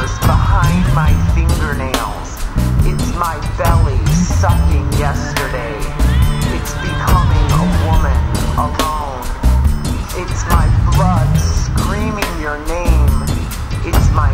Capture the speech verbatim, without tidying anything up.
whispers behind my fingernails. It's my belly sucking yesterday. It's becoming a woman alone. It's my blood screaming your name. It's my